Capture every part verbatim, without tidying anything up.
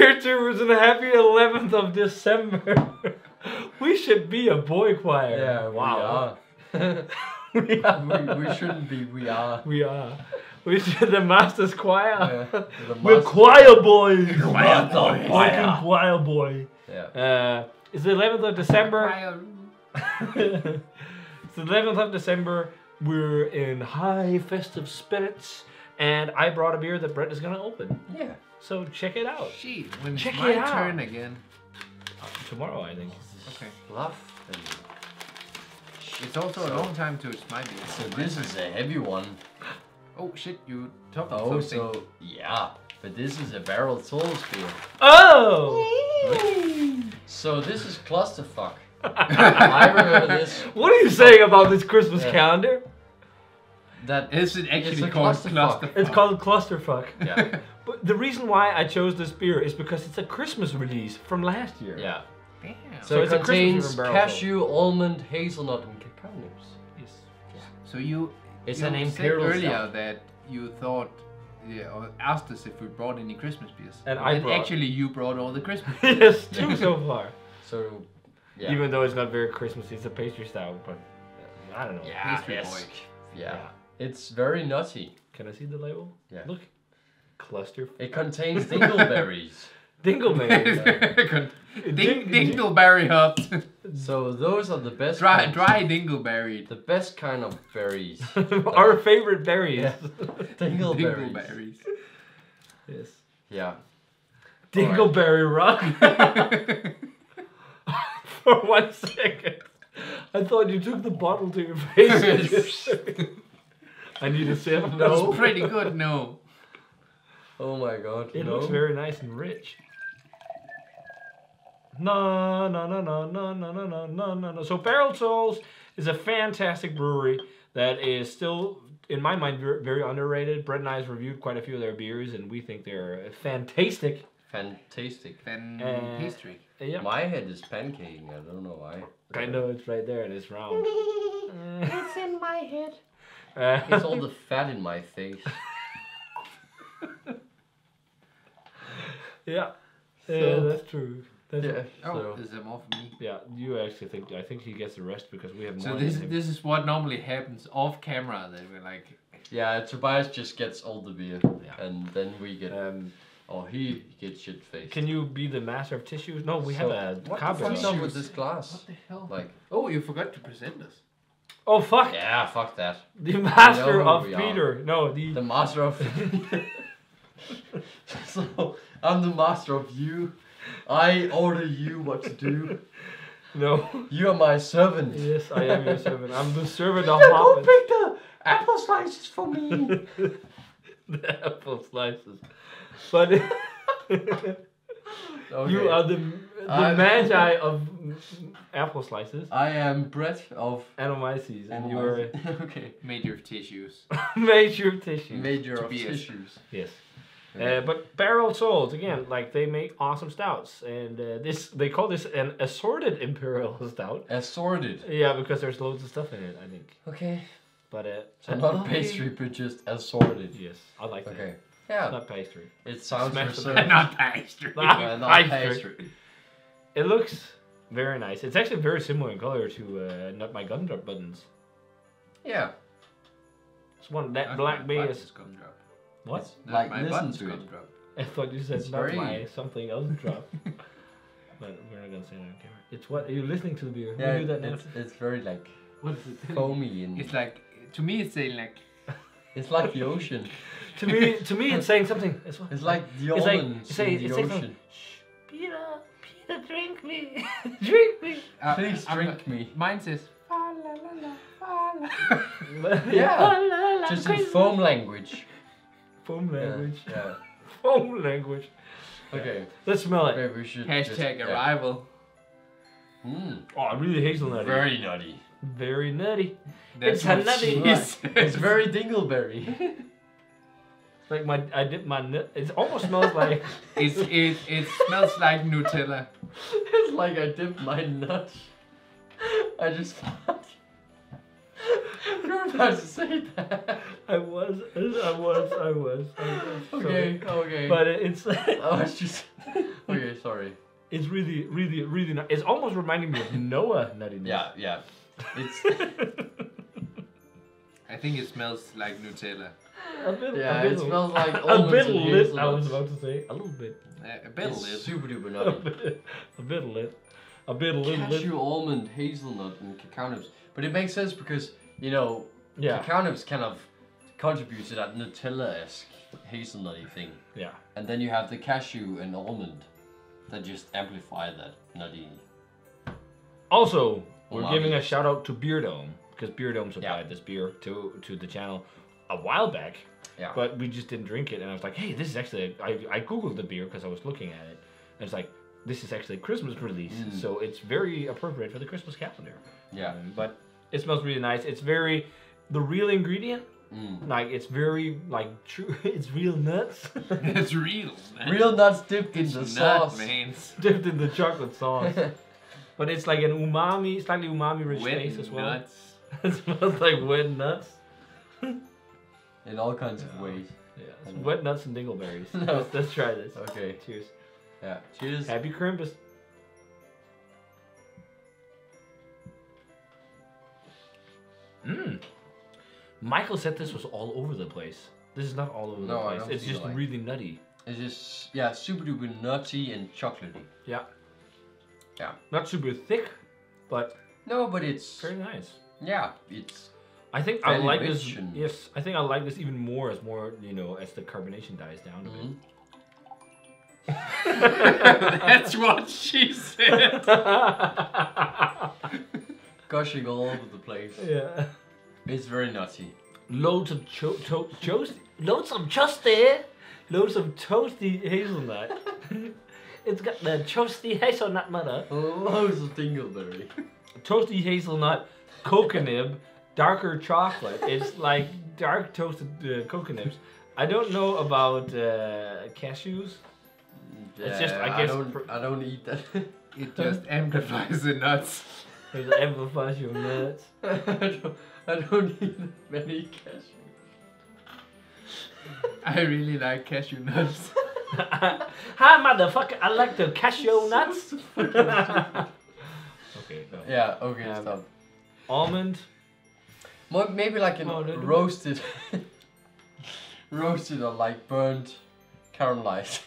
Beer Tubers, and happy eleventh of December. We should be a boy choir. Yeah, wow. We are. We, are. we, we shouldn't be, we are. We are. We should the Master's Choir. Yeah, the master's We're choir boys. Choir boys. Fucking choir boy. Yeah. Uh, it's the eleventh of December. It's the eleventh of December. We're in high festive spirits, and I brought a beer that Brett is going to open. Yeah. So check it out. Gee, when check it's my it out. turn again. Uh, tomorrow, I think. Okay. Bluff. It's also so, a long time to it's my beer. So this is a heavy one. Oh shit, you topped oh, something. Oh, so, yeah. But this is a Barreled Souls beer. Oh! So this is clusterfuck. I remember this. What are you saying about this Christmas yeah. calendar? That is it actually it's called clusterfuck. clusterfuck. It's called clusterfuck. Yeah. But the reason why I chose this beer is because it's a Christmas release from last year. Yeah. Damn. So, so it it's contains a cashew, almond, hazelnut, and cacao nibs. Yes. Yeah. So you. It's you an imperial said earlier stuff. that you thought. Yeah, or asked us if we brought any Christmas beers. And, and I brought. actually you brought all the Christmas beers. Yes, two so far. So. Yeah. Even though it's not very Christmassy, it's a pastry style, but I don't know. Yeah, pastry boy. Yeah. yeah. It's very nutty. Can I see the label? Yeah. Look. Cluster. It contains dingleberries. Dingleberries. Ding dingleberry hut. So those are the best. Dry, kinds. dry dingleberry. The best kind of berries. Our favorite berries. Yeah. Dingleberries. Dingleberries. Yes. Yeah. Dingleberry rock. For one second, I thought you took the bottle to your face. I need a sip. No, that's pretty good. No. Oh my god. It no. looks very nice and rich. No, no, no, no, no, no, no, no, no, no. So Barreled Souls is a fantastic brewery that is still, in my mind, very underrated. Brett and I have reviewed quite a few of their beers, and we think they're fantastic. Fantastic. Fantastic. Uh, yep. My head is pancaking, I don't know why. I know, it's right there and it's round. It's in my head. Uh, it's all the fat in my face. Yeah, so, yeah, that's true. That's yeah. Oh, so, is there more for me? Yeah, you actually think, I think he gets the rest because we have So this, this is what normally happens off camera, that we're like... Yeah, Tobias just gets all the beer yeah. and then we get... Um, Oh, he gets shit faced. Can you be the master of tissues? No, we so, have a carpet. What's up with this glass? What the hell? Like, oh, you forgot to present us. Oh, fuck. Yeah, fuck that. The master of Peter. Are. No, the... The master of... So, I'm the master of you. I order you what to do. No. You are my servant. Yes, I am your servant. I'm the servant Peter, of Muhammad. Go pick the apple slices for me. The apple slices. But okay. You are the the I'm, magi of apple slices. I am Brett of Anomyces, and you are okay. Major of tissues. Major of tissues. Major to of tissues. Yes. Okay. Uh, but Barreled Souls again, like they make awesome stouts, and uh, this they call this an assorted imperial stout. Assorted. Yeah, because there's loads of stuff in it. I think. Okay. But uh, so not pastry, but just assorted. Yes, I like that. Okay. Yeah. It's not pastry. It sounds reserved. Not pastry. Not, yeah, not pastry. pastry. It looks very nice. It's actually very similar in color to uh, Not My Gumdrop Buttons. Yeah. It's one that not black beer is. Gumdrop. What? It's not like my buttons to gumdrop. I thought you said it's not very... my something else drop. But we're not gonna say that on camera. It's what? Are you listening to the beer? Yeah, we do that now. It's, it's very like. What is it? Foamy and. It's like to me. It's saying like. It's like the ocean. To me, to me, it's saying something. It's, it's like the it's almonds like, say, in the it's ocean. Like shh, Peter, Peter, drink me, drink me. Uh, Please drink I'm, me. Mine says, ah, la, la, la, la. Yeah, ah, la, la, just in foam language. Foam language. Yeah. yeah. Foam language. Okay, yeah. Let's smell it. Maybe we should hashtag just, arrival. Yeah. Mm. Oh, I really hazelnutty. Very nutty. Very nutty. That's it's a nutty. It's very dingleberry. Like my, I dip my nut. It almost smells like. it's it it smells like Nutella. It's like I dipped my nut. I just thought. You're about to say that. I was, I was, I was. I was okay, okay. But it's. Oh, it's just. Okay, sorry. It's really, really, really. Not, it's almost reminding me of Noah nuttiness. Yeah, yeah. It's. I think it smells like Nutella. A bit, yeah, a bit it smells like a bit lit. I was about to say a little bit. Uh, a bit it's lit. Super duper nutty. A bit lit. A bit lit. Cashew, almond, hazelnut, and cacao nibs. But it makes sense because you know yeah. cacao nibs kind of contribute to that Nutella-esque hazelnutty thing. Yeah. And then you have the cashew and almond that just amplify that nutty. Also, we're umami. Giving a shout out to Beer Dome because Beer Dome supplied yeah. this beer to to the channel a while back, yeah. but we just didn't drink it, and I was like, hey, this is actually, I, I googled the beer because I was looking at it, and it's like, this is actually a Christmas release, mm. so it's very appropriate for the Christmas calendar. Yeah. Um, but it smells really nice. It's very, the real ingredient, mm. like, it's very, like, true, it's real nuts. It's real, man. Real nuts dipped in it's the sauce. Man. Dipped in the chocolate sauce. But it's like an umami, slightly umami-rich taste as well. Nuts. It smells like wet nuts. In all kinds yeah. of ways. Yeah. Wet nuts and dingleberries. No. Let's, let's try this. Okay. Cheers. Yeah. Cheers. Happy Krampus. Mmm. Michael said this was all over the place. This is not all over no, the place. I don't it's just like. Really nutty. It's just yeah, super duper nutty and chocolatey. Yeah. Yeah. Not super thick, but no, but it's very nice. Yeah, it's. I think I like this. And... Yes, I think I like this even more as more you know as the carbonation dies down a bit. Mm-hmm. That's what she said. Gushing all over the place. Yeah, it's very nutty. Loads of cho to toast. Loads of toasty. Loads of toasty hazelnut. It's got the toasty hazelnut mother. Loads of dingleberry. Toasty hazelnut, coconut. Darker chocolate. It's like dark toasted uh, coconuts. I don't know about uh, cashews. Yeah, it's just I guess I don't, I don't eat that. It just amplifies the nuts. It amplifies your nuts. I don't, I don't eat many cashews. I really like cashew nuts. Hi, motherfucker! I like the cashew nuts. Okay. No. Yeah. Okay. Um, stop. Almond. Maybe like an oh, roasted, roasted or like burnt, caramelized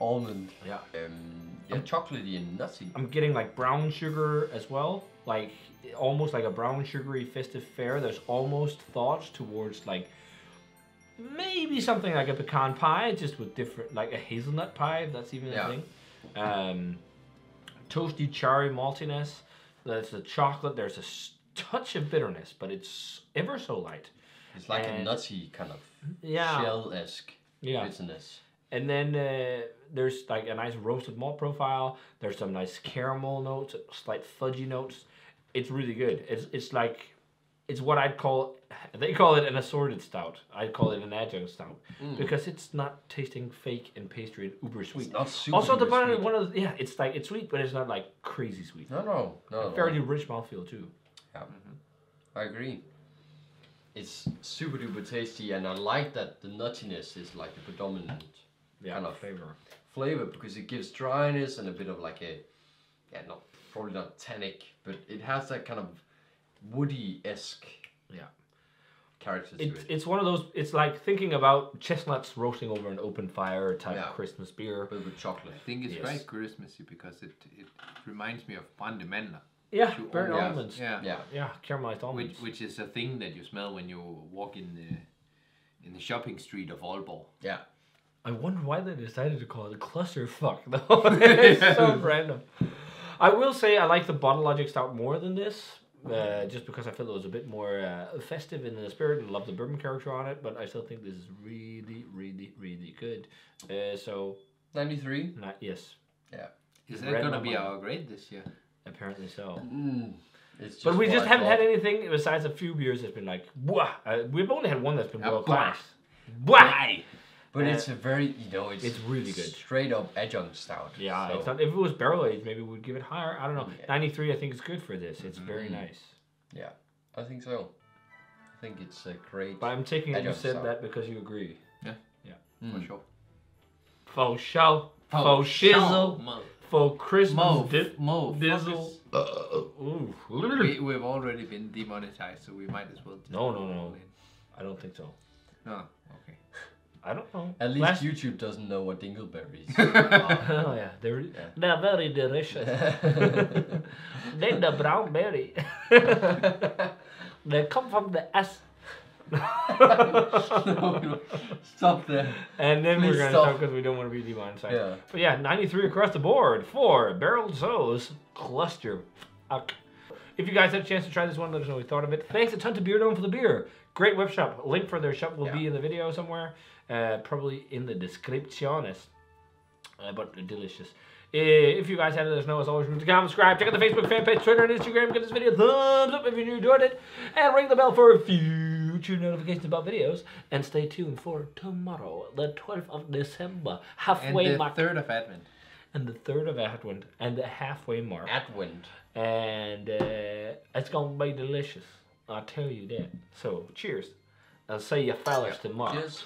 almond. Yeah. Um, yeah, chocolatey and nutty. I'm getting like brown sugar as well, like almost like a brown sugary festive fare. There's almost thoughts towards like maybe something like a pecan pie, just with different, like a hazelnut pie, if that's even yeah. a thing. Um, toasty cherry maltiness. There's the chocolate. There's a touch of bitterness, but it's ever so light. It's like and a nutty kind of yeah. shell-esque yeah. bitterness. And then uh, there's like a nice roasted malt profile. There's some nice caramel notes, slight fudgy notes. It's really good. It's it's like it's what I'd call they call it an assorted stout. I call it an adjunct stout mm. because it's not tasting fake and pastry and uber sweet. It's not super also, the sweet. One of the, yeah, it's like it's sweet, but it's not like crazy sweet. No, no, no. A fairly no. rich mouthfeel too. Yeah, mm-hmm. I agree. It's super duper tasty, and I like that the nuttiness is like the predominant yeah, kind of flavor. Flavor because it gives dryness and a bit of like a yeah, not probably not tannic, but it has that kind of woody-esque yeah character to it. It. It's one of those. It's like thinking about chestnuts roasting over an open fire type yeah. of Christmas beer, but with chocolate. I think it's yes. very Christmassy because it it reminds me of pan de mandler. Yeah, burnt almonds. almonds. Yeah, yeah, yeah, caramelized almonds. Which, which is a thing that you smell when you walk in the in the shopping street of Aalborg. Yeah. I wonder why they decided to call it a clusterfuck though. It's so random. I will say I like the Bottle Logic Stout more than this, uh, just because I feel it was a bit more uh, festive in the spirit and love the bourbon character on it. But I still think this is really, really, really good. Uh, so. ninety-three. Not, yes. Yeah. Is that going to be our grade this year? Apparently so. Mm. It's just but we just I haven't thought. Had anything besides a few beers that's been like, Bwah. Uh, we've only had one that's been world class. Bwah. But uh, it's a very, you know, it's, it's really good. Straight up adjunct stout. Yeah, so. It's not, if it was barrel aged, maybe we'd give it higher. I don't know. Yeah. ninety-three, I think, is good for this. It's mm-hmm. very nice. Yeah, I think so. I think it's a great. But I'm taking it you said sound. that because you agree. Yeah. Yeah. Mm. For sure. For sure. For shizzle. For Christmas. Mo. Dizzle. Ooh. We, we've already been demonetized, so we might as well. Just no, no, no. In. I don't think so. No. Okay. I don't know. At least Last... YouTube doesn't know what dingleberries are. Oh yeah, they're yeah. they're very delicious. They're the brown berry. They come from the ass. No, no. Stop there. And then Please we're gonna stop because we don't want to be demonetized. Yeah. But yeah, ninety-three across the board for Barreled Souls Cluster. If you guys had a chance to try this one, let us know what you thought of it. Thanks a ton to Beer Dome for the beer. Great web shop. Link for their shop will yeah. be in the video somewhere. Uh, probably in the description. Uh, but delicious. Uh, if you guys had it, let us know. As always, remember to comment, subscribe, check out the Facebook fan page, Twitter, and Instagram. Give this video a thumbs up if you enjoyed it. And ring the bell for future notifications about videos. And stay tuned for tomorrow, the twelfth of December. Halfway and the mark. third of Advent. And the third of Advent. And the halfway mark. Advent. And uh, it's going to be delicious. I'll tell you that. So, cheers. I'll say your fellas tomorrow. Cheers.